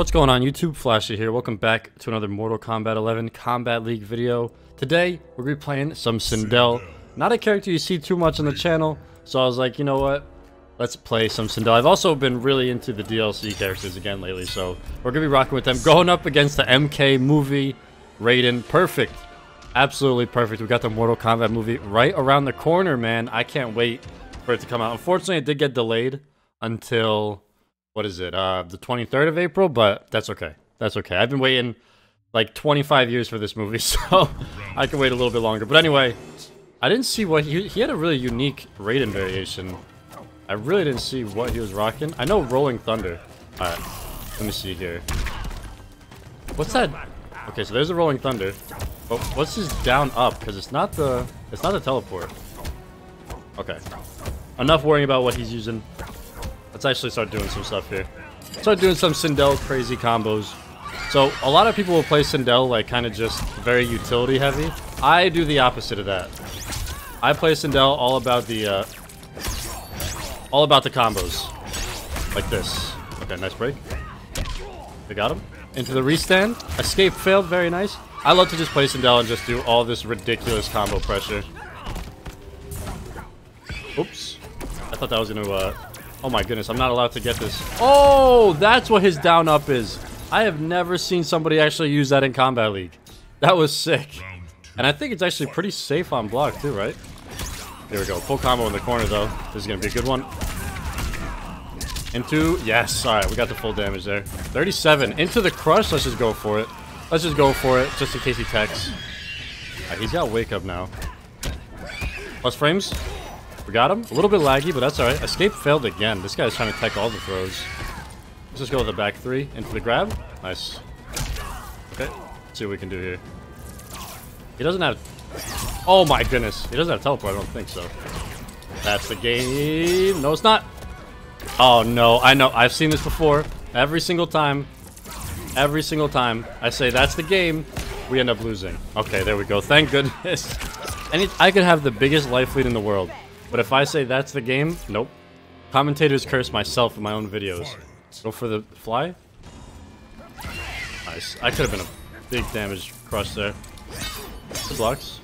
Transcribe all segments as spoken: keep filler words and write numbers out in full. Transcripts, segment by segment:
What's going on, YouTube Flashy here. Welcome back to another Mortal Kombat eleven Combat League video. Today, we're gonna be playing some Sindel. Not a character you see too much on the channel, so I was like, you know what? Let's play some Sindel. I've also been really into the D L C characters again lately, so we're gonna be rocking with them. Going up against the M K movie, Raiden. Perfect. Absolutely perfect. We got the Mortal Kombat movie right around the corner, man. I can't wait for it to come out. Unfortunately, it did get delayed until... what is it, uh, the twenty-third of April, but that's okay. That's okay. I've been waiting like twenty-five years for this movie, so I can wait a little bit longer. But anyway, I didn't see what he, he had a really unique Raiden variation. I really didn't see what he was rocking. I know Rolling Thunder. All right, let me see here. What's that? Okay, so there's the Rolling Thunder, but what's his down up? Because it's not the, it's not the teleport. Okay, enough worrying about what he's using. Let's actually start doing some stuff here. Start doing some Sindel crazy combos. So a lot of people will play Sindel like kind of just very utility heavy. I do the opposite of that. I play Sindel all about the uh, all about the combos, like this. Okay, nice break. We got him into the restand. Escape failed. Very nice. I love to just play Sindel and just do all this ridiculous combo pressure. Oops, I thought that was gonna. Uh, Oh my goodness, I'm not allowed to get this. Oh, that's what his down up is. I have never seen somebody actually use that in Combat League. That was sick. And I think it's actually pretty safe on block too, right? There we go. Full combo in the corner though. This is going to be a good one. Into, yes. All right, we got the full damage there. thirty-seven. Into the crush. Let's just go for it. Let's just go for it just in case he techs. All right, he's got wake up now. Plus frames. We got him. A little bit laggy, but that's all right. Escape failed again. This guy's trying to tech all the throws. Let's just go with the back three. Into the grab. Nice. Okay. Let's see what we can do here. He doesn't have... oh my goodness. He doesn't have teleport. I don't think so. That's the game. No, it's not. Oh no. I know. I've seen this before. Every single time. Every single time. I say that's the game. We end up losing. Okay, there we go. Thank goodness. And it, I could have the biggest life lead in the world. But if I say that's the game, nope. Commentators curse myself in my own videos. Go for the fly. Nice. I could have been a big damage crush there. Good blocks.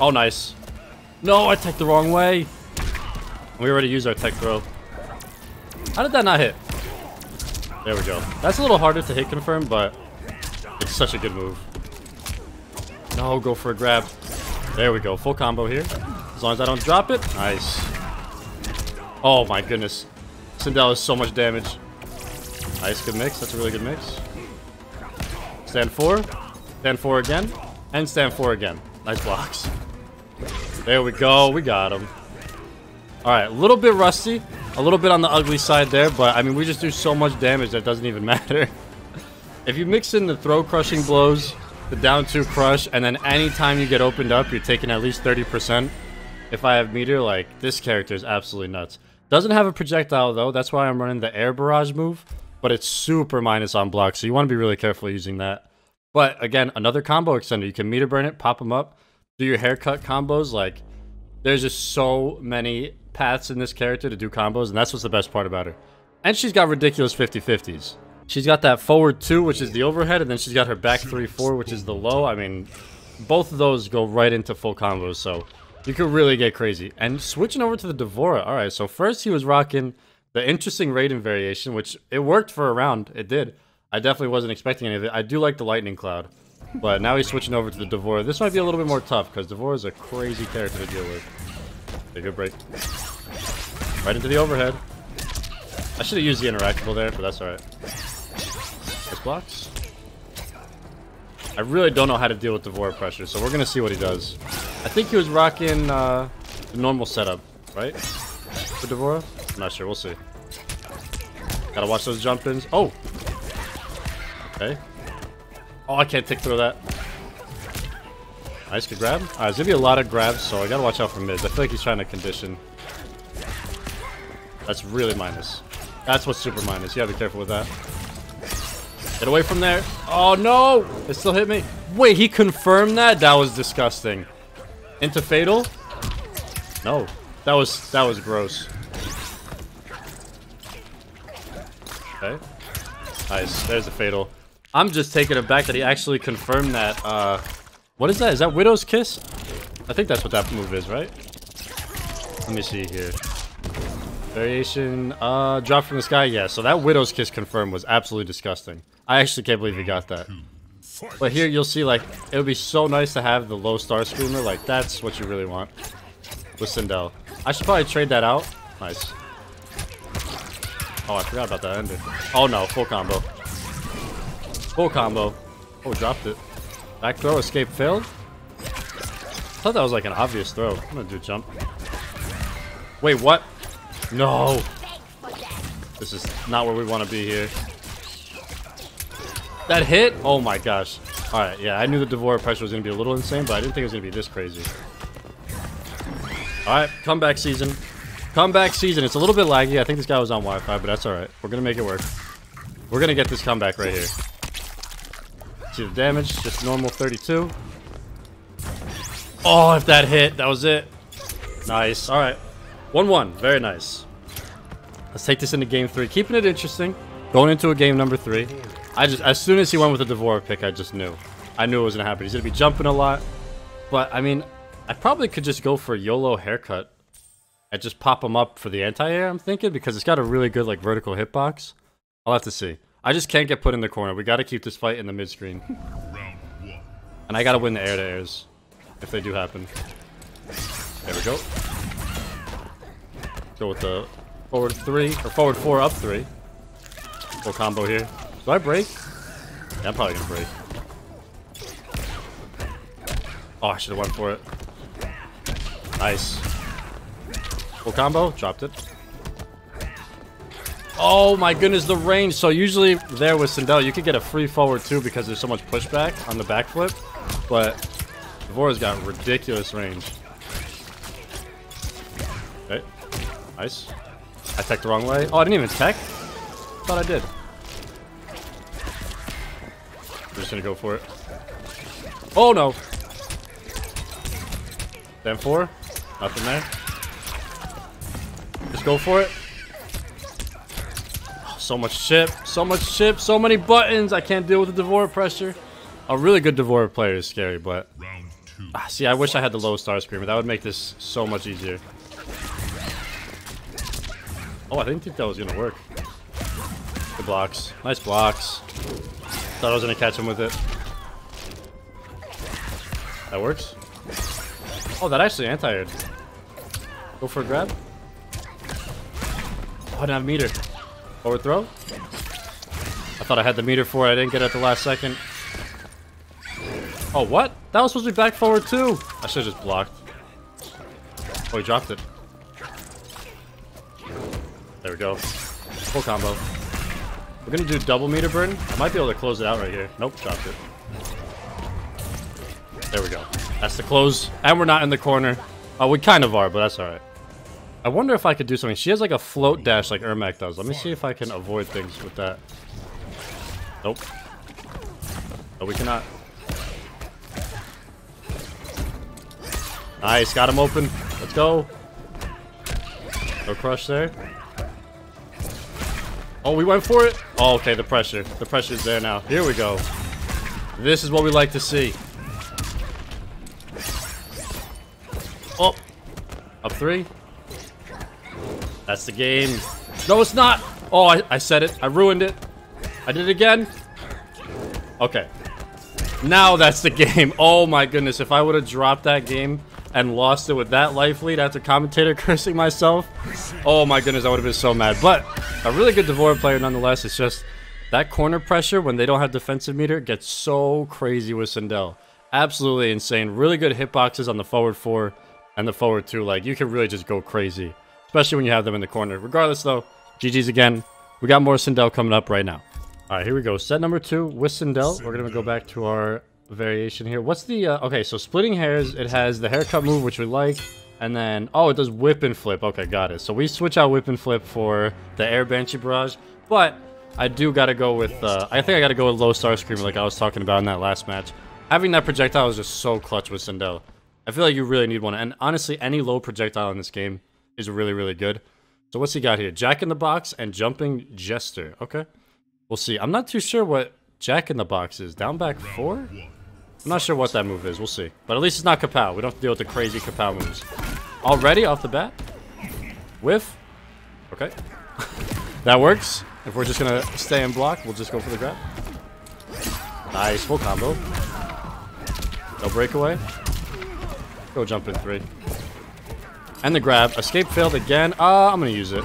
Oh, nice. No, I teched the wrong way. We already used our tech throw. How did that not hit? There we go. That's a little harder to hit confirm, but it's such a good move. No, go for a grab. There we go. Full combo here. As long as I don't drop it. Nice. Oh my goodness. Sindel is so much damage. Nice. Good mix. That's a really good mix. Stand four. Stand four again. And stand four again. Nice blocks. There we go. We got him. Alright. A little bit rusty. A little bit on the ugly side there. But, I mean, we just do so much damage that doesn't even matter. If you mix in the throw crushing blows... the down two crush, and then anytime you get opened up, you're taking at least thirty percent. If I have meter, like, this character is absolutely nuts. Doesn't have a projectile, though. That's why I'm running the air barrage move, but it's super minus on block, so you want to be really careful using that. But, again, another combo extender. You can meter burn it, pop them up, do your haircut combos. Like, there's just so many paths in this character to do combos, and that's what's the best part about her. And she's got ridiculous fifty fifties. She's got that forward two, which is the overhead, and then she's got her back three four, which is the low. I mean, both of those go right into full combos, so you could really get crazy. And switching over to the D'Vorah. All right, so first he was rocking the interesting Raiden variation, which it worked for a round. It did. I definitely wasn't expecting any of it. I do like the lightning cloud, but now he's switching over to the D'Vorah. This might be a little bit more tough, because D'Vorah is a crazy character to deal with. Take a break. Right into the overhead. I should have used the interactable there, but that's all right. Blocks. I really don't know how to deal with D'Vorah pressure, so we're gonna see what he does. I think he was rocking uh, the normal setup, right? For D'Vorah? I'm not sure. We'll see. Gotta watch those jump ins. Oh. Okay. Oh, I can't tick through that. Nice, good grab. All right, there's gonna be a lot of grabs, so I gotta watch out for mids. I feel like he's trying to condition. That's really minus. That's what's super minus. You gotta be careful with that. Get away from there. Oh, no. It still hit me. Wait, he confirmed that? That was disgusting. Into fatal? No. That was that was gross. Okay. Nice. There's a fatal. I'm just taken aback that he actually confirmed that. Uh, what is that? Is that Widow's Kiss? I think that's what that move is, right? Let me see here. Variation. Uh, drop from the sky. Yeah, so that Widow's Kiss confirmed was absolutely disgusting. I actually can't believe he got that. But here you'll see, like, it would be so nice to have the low star screamer. Like, that's what you really want with Sindel. I should probably trade that out. Nice. Oh, I forgot about that ender. Oh, no. Full combo. Full combo. Oh, dropped it. Back throw. Escape failed. I thought that was, like, an obvious throw. I'm gonna do a jump. Wait, what? No. This is not where we want to be here. That hit? Oh my gosh. Alright, yeah, I knew the D'Vorah pressure was going to be a little insane, but I didn't think it was going to be this crazy. Alright, comeback season. Comeback season. It's a little bit laggy. I think this guy was on Wi-Fi, but that's alright. We're going to make it work. We're going to get this comeback right here. See the damage? Just normal thirty-two. Oh, if that hit, that was it. Nice. Alright. one one. Very nice. Let's take this into game three. Keeping it interesting. Going into a game number three. I just, as soon as he went with the D'Vorah pick, I just knew. I knew it was going to happen. He's going to be jumping a lot. But, I mean, I probably could just go for a YOLO haircut and just pop him up for the anti-air, I'm thinking, because it's got a really good, like, vertical hitbox. I'll have to see. I just can't get put in the corner. We got to keep this fight in the mid-screen. And I got to win the air-to-airs if they do happen. There we go. Go with the forward three, or forward four, up three. Full combo here. Do I break? Yeah, I'm probably gonna break. Oh, I should have went for it. Nice. Full combo. Dropped it. Oh my goodness, the range. So usually there with Sindel, you could get a free forward two because there's so much pushback on the backflip. But D'Vorah's got ridiculous range. Okay. Nice. I teched the wrong way. Oh, I didn't even tech? Thought I did. I'm just gonna go for it. Oh no! Damn four. Nothing there. Just go for it. Oh, so much chip. So much chip. So many buttons. I can't deal with the D'Vorah pressure. A really good D'Vorah player is scary, but... Round two. Ah, see, I wish I had the low star screamer. That would make this so much easier. Oh, I didn't think that was gonna work. Good blocks. Nice blocks. Thought I was gonna catch him with it. That works. Oh, that actually anti-aired. Go for a grab. Oh, I didn't have meter. Overthrow. I thought I had the meter for it. I didn't get it at the last second. Oh, what? That was supposed to be back forward too. I should have just blocked. Oh, he dropped it. There we go. Full combo. We're gonna do double meter burn. I might be able to close it out right here. Nope, dropped it. There we go. That's the close. And we're not in the corner. Oh, we kind of are, but that's alright. I wonder if I could do something. She has like a float dash like Ermac does. Let me see if I can avoid things with that. Nope. No, we cannot. Nice, got him open. Let's go. No crush there. Oh, we went for it. Oh, okay, the pressure. The pressure is there now. Here we go. This is what we like to see. Oh. Up three. That's the game. No, it's not. Oh, I, I said it. I ruined it. I did it again. Okay. Now that's the game. Oh, my goodness. If I would have dropped that game and lost it with that life lead after commentator cursing myself, oh my goodness, I would have been so mad. But a really good D'Vorah player nonetheless. It's just that corner pressure when they don't have defensive meter gets so crazy with Sindel. Absolutely insane. Really good hitboxes on the forward four and the forward two. Like, you can really just go crazy, especially when you have them in the corner. Regardless though, G G's again. We got more Sindel coming up right now. All right, here we go. Set number two with Sindel. Sindel. We're gonna go back to our variation here. What's the uh, okay, so splitting hairs, it has the haircut move, which we like, and then oh, it does whip and flip. Okay, got it. So we switch out whip and flip for the air banshee barrage, but I do gotta go with uh I think I gotta go with low star screamer like I was talking about in that last match. Having that projectile is just so clutch with Sindel. I feel like you really need one, and honestly any low projectile in this game is really really good. So what's he got here? Jack in the Box and Jumping Jester. Okay. We'll see. I'm not too sure what Jack in the Box is. Down back four? I'm not sure what that move is. We'll see. But at least it's not Kapow. We don't have to deal with the crazy Kapow moves. Already off the bat? Whiff. Okay. That works. If we're just going to stay in block, we'll just go for the grab. Nice. Full combo. No breakaway. Go jump in three. And the grab. Escape failed again. Uh, I'm going to use it.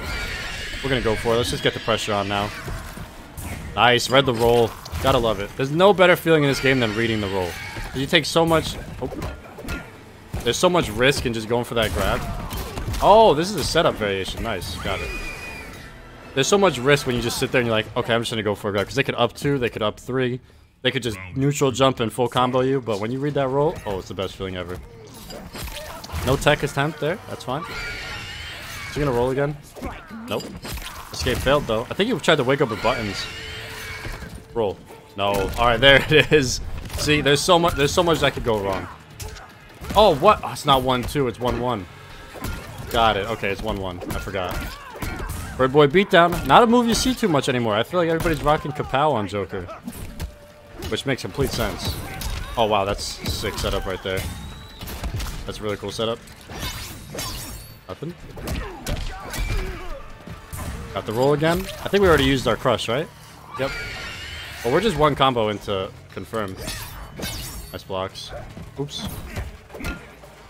We're going to go for it. Let's just get the pressure on now. Nice. Read the roll. Gotta love it. There's no better feeling in this game than reading the roll. You take so much... Oh. There's so much risk in just going for that grab. Oh, this is a setup variation. Nice. Got it. There's so much risk when you just sit there and you're like, okay, I'm just going to go for a grab. Because they could up two. They could up three. They could just neutral jump and full combo you. But when you read that roll, oh, it's the best feeling ever. No tech attempt there. That's fine. Is he gonna roll again? Nope. Escape failed though. I think he tried to wake up with buttons. Roll. No. All right, there it is. See, there's so much. There's so much that could go wrong. Oh, what? Oh, it's not one two. It's one one. Got it. Okay, it's one one. I forgot. Bird Boy beatdown. Not a move you see too much anymore. I feel like everybody's rocking Kapow on Joker, which makes complete sense. Oh wow, that's sick setup right there. That's a really cool setup. Nothing. Got the roll again. I think we already used our crush, right? Yep. Well, we're just one combo into confirm. Nice blocks. Oops.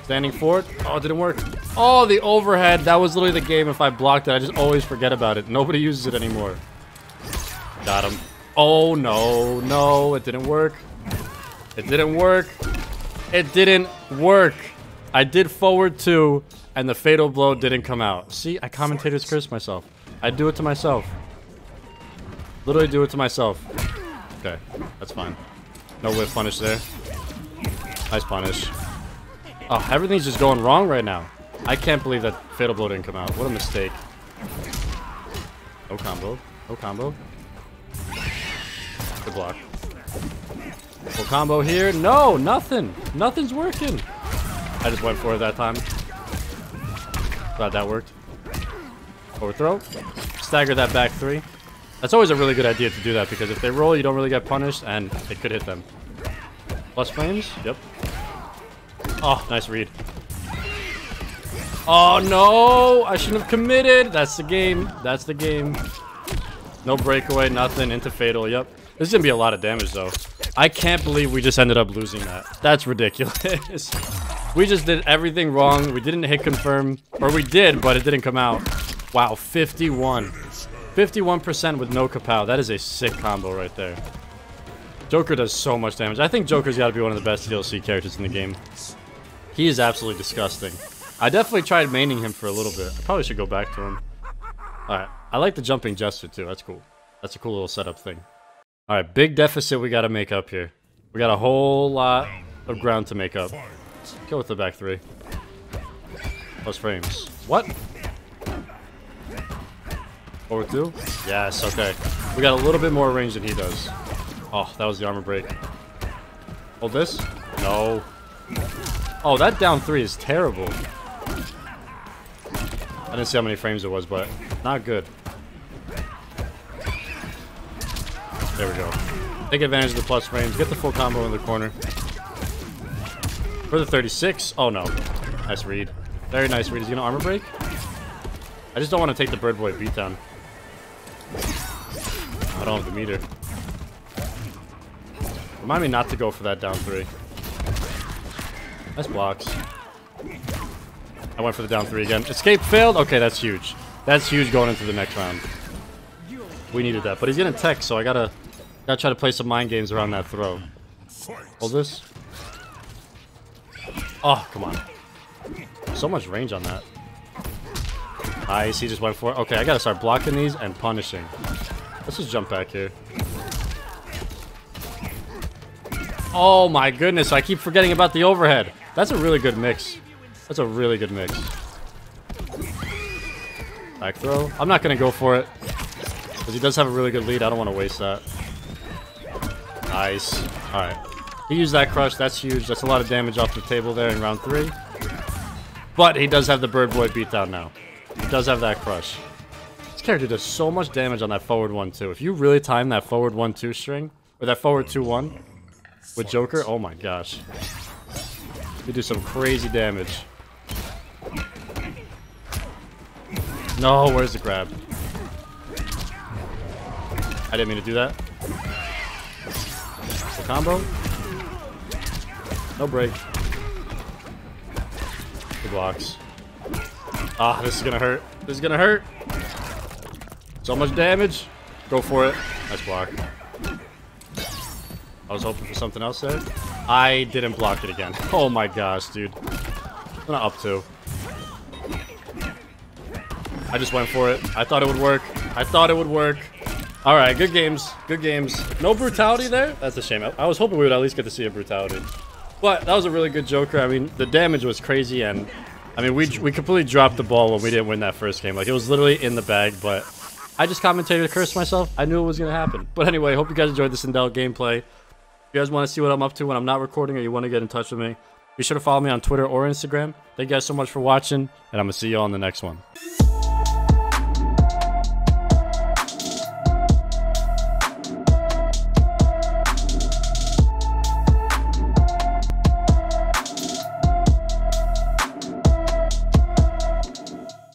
Standing forward. Oh, it didn't work. Oh, the overhead. That was literally the game. If I blocked it, I just always forget about it. Nobody uses it anymore. Got him. Oh, no. No, it didn't work. It didn't work. It didn't work. I did forward two, and the fatal blow didn't come out. See, I commentator's curse myself. I do it to myself. Literally do it to myself. Okay, that's fine. No whiff punish there. Nice punish. Oh, everything's just going wrong right now. I can't believe that fatal blow didn't come out. What a mistake. No combo. No combo. Good block. Full combo here. No, nothing. Nothing's working. I just went for it that time. Glad that worked. Overthrow. Stagger that back three. That's always a really good idea to do that because if they roll, you don't really get punished and it could hit them. Plus flames. Yep. Oh, nice read. Oh, no. I shouldn't have committed. That's the game. That's the game. No breakaway. Nothing. Into fatal. Yep. This is going to be a lot of damage, though. I can't believe we just ended up losing that. That's ridiculous. We just did everything wrong. We didn't hit confirm. Or we did, but it didn't come out. Wow, fifty-one. fifty-one percent with no Kapow. That is a sick combo right there. Joker does so much damage. I think Joker's got to be one of the best D L C characters in the game. He is absolutely disgusting. I definitely tried maining him for a little bit. I probably should go back to him. Alright, I like the jumping gesture too. That's cool. That's a cool little setup thing. All right, big deficit we got to make up here. We got a whole lot of ground to make up. Go with the back three. Plus frames. What? Over two? Yes, okay. We got a little bit more range than he does. Oh, that was the armor break. Hold this? No. Oh, that down three is terrible. I didn't see how many frames it was, but not good. There we go. Take advantage of the plus frames. Get the full combo in the corner. For the thirty-six. Oh, no. Nice read. Very nice read. Is he going to armor break? I just don't want to take the Bird Boy beatdown. I don't have the meter. Remind me not to go for that down three. Nice blocks. I went for the down three again. Escape failed. Okay, that's huge. That's huge going into the next round. We needed that. But he's going to tech, so I got to... Gotta try to play some mind games around that throw. Hold this. Oh, come on. So much range on that. Nice, he just went for it. Okay, I gotta start blocking these and punishing. Let's just jump back here. Oh my goodness, I keep forgetting about the overhead. That's a really good mix. That's a really good mix. Back throw. I'm not gonna go for it. Because he does have a really good lead. I don't want to waste that. Nice. Alright. He used that crush. That's huge. That's a lot of damage off the table there in round three. But he does have the Bird Boy beatdown now. He does have that crush. character does so much damage on that forward one two. If you really time that forward one two string, or that forward two one with Joker, oh my gosh. You do some crazy damage. No, where's the grab? I didn't mean to do that. The combo. No break. The blocks. Ah, this is gonna hurt. This is gonna hurt. So much damage. Go for it. Nice block. I was hoping for something else there. I didn't block it again. Oh my gosh, dude. I'm not up to. I just went for it. I thought it would work. I thought it would work. All right, good games. Good games. No brutality there? That's a shame. I, I was hoping we would at least get to see a brutality. But that was a really good Joker. I mean, the damage was crazy, and I mean, we we completely dropped the ball when we didn't win that first game. Like, it was literally in the bag, but I just commentated to curse myself. I knew it was going to happen. But anyway, hope you guys enjoyed the Sindel gameplay. If you guys want to see what I'm up to when I'm not recording, or you want to get in touch with me, be sure to follow me on Twitter or Instagram. Thank you guys so much for watching, and I'm going to see you all in the next one.